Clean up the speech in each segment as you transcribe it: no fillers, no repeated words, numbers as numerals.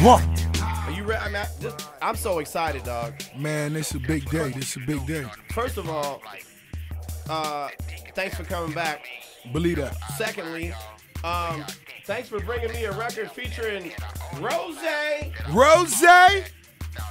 What? Are you ready? I'm so excited, dog. Man, it's a big day. This is a big day. First of all, thanks for coming back. Believe that. Secondly, thanks for bringing me a record featuring Rosé. Rosé?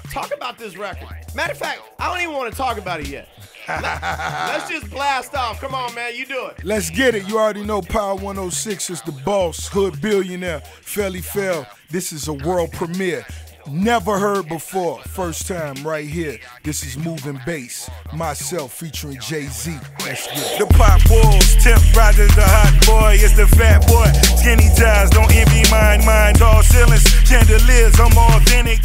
Talk about this record. Matter of fact, I don't even want to talk about it yet. Let's just blast off. Come on, man. You do it. Let's get it. You already know Power 106 is the boss. Hood Billionaire. Fairly Fail. This is a world premiere. Never heard before. First time right here. This is Movin' Bass. Myself featuring Jay-Z. Let's get it. The pop walls. Temp rises. The hot boy. It's the fat boy. Skinny ties. Don't envy mine. Mine. Tall ceilings. Chandeliers. I'm authentic.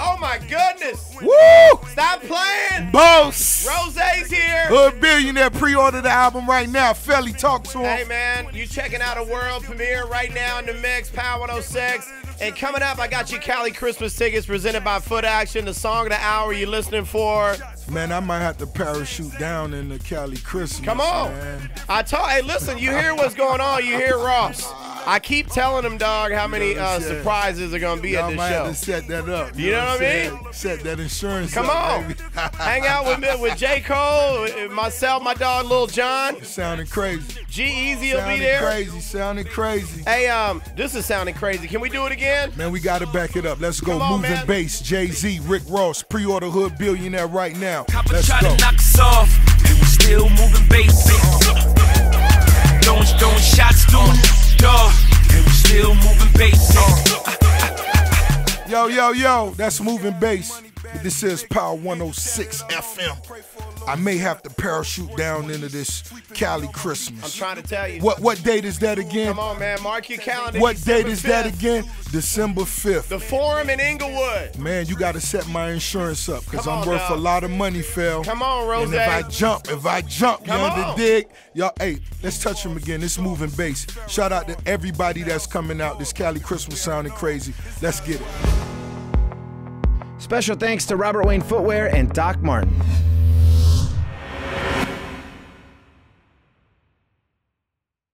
Oh, my goodness. Woo! Stop playing. Boss. Rosé's here. Hood Billionaire. Pre-order the album right now. Fairly, talk to him. Hey, man. You checking out a world premiere right now in the mix. Power 106. And coming up, I got you Cali Christmas tickets presented by Foot Action. The song of the hour you're listening for. Man, I might have to parachute down in the Cali Christmas. Come on. Man. Hey, listen, you hear what's going on. You hear Ross. I keep telling him, dog, how many surprises are going to be at this show. Y'all might have to set that up. You know what I mean? Set that insurance up. Come on. Hang out with me, with J. Cole, myself, my dog, Lil Jon. It's sounding crazy. G. Easy will be there. Sounding crazy. Hey, this is sounding crazy. Can we do it again? Man, we got to back it up. Let's go. Movin' Bass, Jay-Z, Rick Ross, pre-order Hood Billionaire right now. Let's go. Knock us off, and we still movin' bass. Throwing shots, doing and we still moving bass. Yo, that's Movin' Bass. This is Power 106 FM. I may have to parachute down into this Cali Christmas. I'm trying to tell you. What date is that again? Come on, man. Mark your calendar. What date is that again? December 5th. The Forum in Inglewood. Man, you got to set my insurance up because I'm worth a lot of money, Phil. Come on, Rosé. And if I jump, you underdig? Y'all, hey, let's touch him again. It's Movin' Bass. Shout out to everybody that's coming out. This Cali Christmas sounding crazy. Let's get it. Special thanks to Robert Wayne Footwear and Doc Martens.